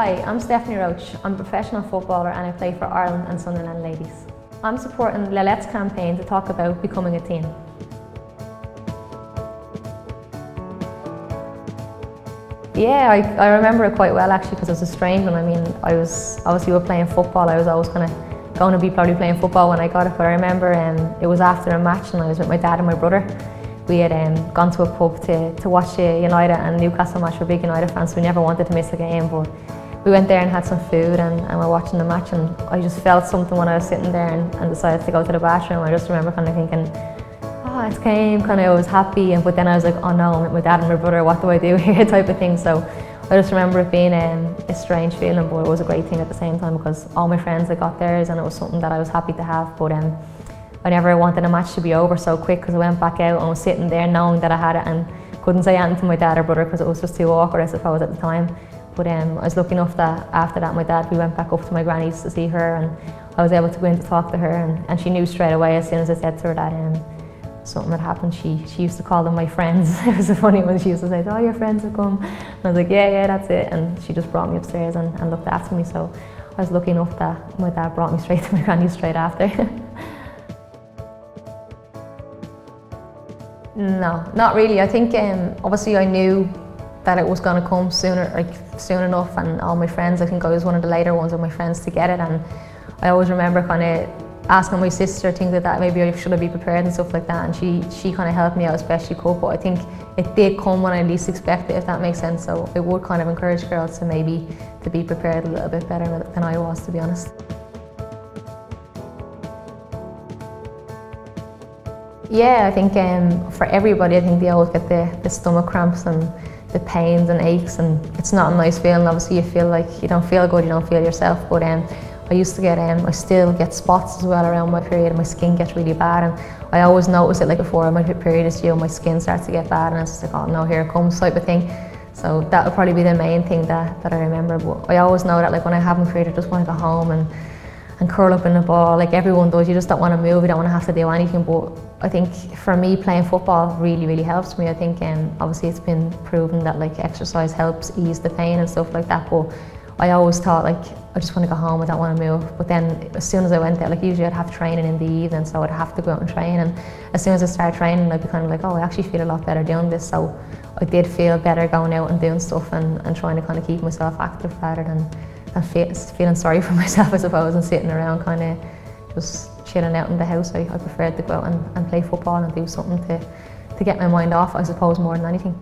Hi, I'm Stephanie Roche. I'm a professional footballer and I play for Ireland and Sunderland Ladies. I'm supporting the Lil-Lets campaign to talk about becoming a team. Yeah, I remember it quite well actually because it was a strange one. I mean, I was obviously we were playing football. I was always kind of going to be probably playing football when I got it, but I remember it was after a match and I was with my dad and my brother. We had gone to a pub to watch United and Newcastle match. We're big United fans, so we never wanted to miss a game, but we went there and had some food and we're watching the match, and I just felt something when I was sitting there and decided to go to the bathroom. I just remember kind of thinking, oh, it's game, kind of I was happy, but then I was like, oh no, I'm with my dad and my brother, what do I do here, type of thing. So I just remember it being a strange feeling, but it was a great thing at the same time because all my friends had got theirs and it was something that I was happy to have, but I never wanted a match to be over so quick because I went back out and was sitting there knowing that I had it and couldn't say anything to my dad or brother because it was just too awkward, I suppose, at the time. But I was lucky enough that after that we went back up to my granny's to see her, and I was able to go in to talk to her, and she knew straight away as soon as I said to her that something had happened. She used to call them my friends. It was a funny one. She used to say, oh, your friends have come. And I was like, yeah, that's it. And she just brought me upstairs and looked after me. So I was lucky enough that my dad brought me straight to my granny straight after. No, not really. I think obviously I knew that it was going to come soon enough, and all my friends, I think I was one of the later ones of my friends to get it, and I always remember kind of asking my sister things like that, maybe should I be prepared and stuff like that, and she kind of helped me out as best she could, but I think it did come when I least expected it, if that makes sense. So it would kind of encourage girls to maybe to be prepared a little bit better than I was, to be honest. Yeah, I think for everybody, I think they always get the stomach cramps and the pains and aches, and it's not a nice feeling. Obviously you feel like you don't feel good, you don't feel yourself, but I used to get, I still get spots as well around my period, and my skin gets really bad, and I always notice it like before my period is due, my skin starts to get bad, and it's just like, oh no, here it comes, type of thing. So that would probably be the main thing that I remember, but I always know that like when I have my period I just want to go home and curl up in a ball, like everyone does. You just don't want to move, you don't want to have to do anything. But I think for me, playing football really, really helps me. I think obviously it's been proven that like exercise helps ease the pain and stuff like that, but I always thought like I just want to go home, I don't want to move. But then as soon as I went there, like usually I'd have training in the evening, so I'd have to go out and train, and as soon as I started training I'd be kind of like, oh, I actually feel a lot better doing this. So I did feel better going out and doing stuff and trying to kind of keep myself active rather than feeling sorry for myself, I suppose, and sitting around kind of just chilling out in the house. I preferred to go out and play football and do something to get my mind off, I suppose, more than anything.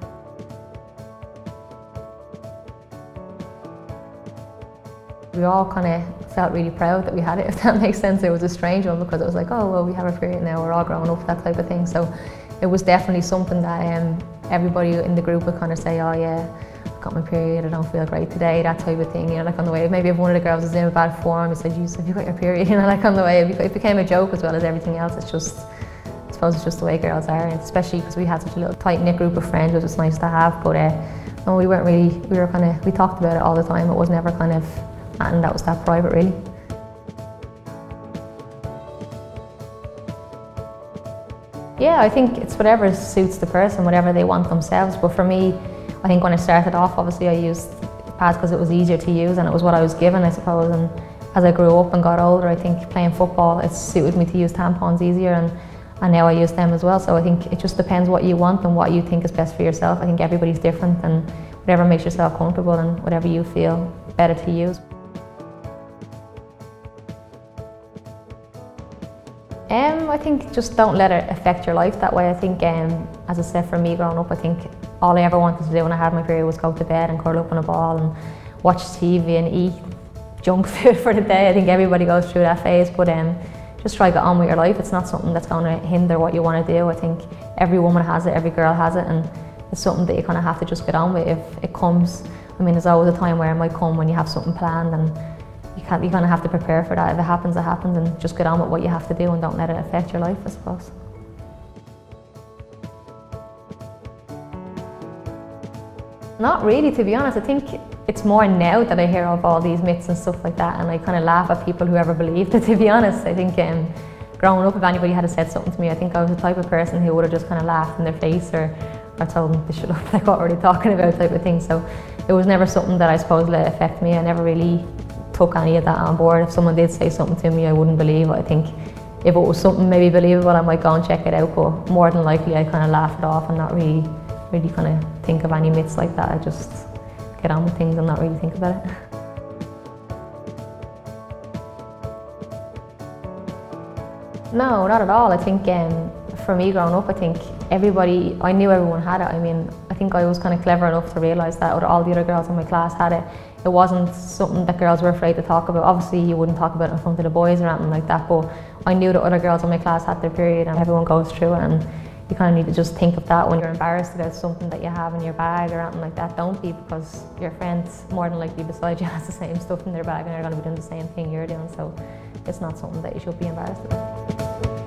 We all kind of felt really proud that we had it, if that makes sense. It was a strange one because it was like, oh, well, we have a period now, we're all growing up, that type of thing. So it was definitely something that everybody in the group would kind of say, oh yeah, got my period, I don't feel great today, that type of thing, you know, like on the way. Maybe if one of the girls was in a bad form, it said, have you got your period, you know, like on the way. It became a joke as well as everything else. It's just, I suppose it's just the way girls are, especially because we had such a little tight-knit group of friends, which was nice to have, but no, we weren't really, we talked about it all the time. It was never kind of, and that was that private, really. Yeah, I think it's whatever suits the person, whatever they want themselves, but for me, I think when I started off, obviously I used pads because it was easier to use and it was what I was given, I suppose, and as I grew up and got older, I think playing football, it suited me to use tampons easier, and now I use them as well. So I think it just depends what you want and what you think is best for yourself. I think everybody's different, and whatever makes yourself comfortable and whatever you feel better to use. I think just don't let it affect your life that way. I think, as I said, for me growing up, I think all I ever wanted to do when I had my period was go to bed and curl up on a ball and watch TV and eat junk food for the day. I think everybody goes through that phase, but just try to get on with your life. It's not something that's going to hinder what you want to do. I think every woman has it, every girl has it, and it's something that you kind of have to just get on with if it comes. I mean, there's always a time where it might come when you have something planned, and you kind of have to prepare for that. If it happens, it happens, and just get on with what you have to do and don't let it affect your life, I suppose. Not really, to be honest. I think it's more now that I hear of all these myths and stuff like that, and I kind of laugh at people who ever believed it, to be honest. I think growing up, if anybody had said something to me, I think I was the type of person who would have just kind of laughed in their face or told them to shut up, like what were they talking about, type of thing. So it was never something that I suppose let affect me. I never really took any of that on board. If someone did say something to me, I wouldn't believe it. I think if it was something maybe believable, I might go and check it out, but more than likely I kind of laugh it off and not really kind of think of any myths like that. I just get on with things and not really think about it. No, not at all. I think for me growing up, I think I knew everyone had it. I mean, I think I was kind of clever enough to realise that all the other girls in my class had it. It wasn't something that girls were afraid to talk about. Obviously, you wouldn't talk about it in front of the boys or anything like that, but I knew that other girls in my class had their period, and everyone goes through it, and you kind of need to just think of that when you're embarrassed about something that you have in your bag or anything like that. Don't be, because your friends, more than likely beside you, has the same stuff in their bag, and they're going to be doing the same thing you're doing, so it's not something that you should be embarrassed about.